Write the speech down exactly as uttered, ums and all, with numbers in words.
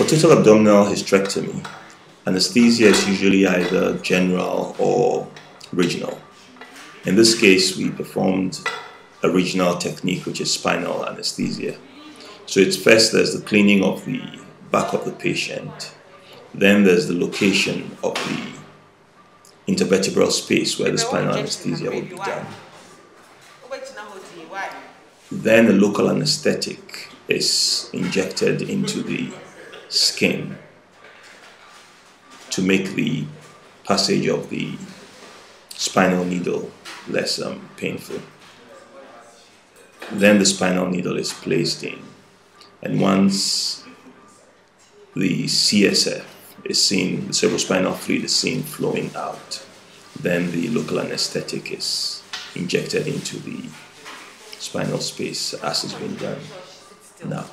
For total abdominal hysterectomy, anesthesia is usually either general or regional. In this case, we performed a regional technique, which is spinal anesthesia. So it's first there's the cleaning of the back of the patient, then there's the location of the intervertebral space where the spinal anesthesia will be done. Then a local anesthetic is injected into the skin to make the passage of the spinal needle less um, painful. Then the spinal needle is placed in, and once the C S F is seen, the cerebrospinal fluid is seen flowing out, then the local anesthetic is injected into the spinal space as has been done now.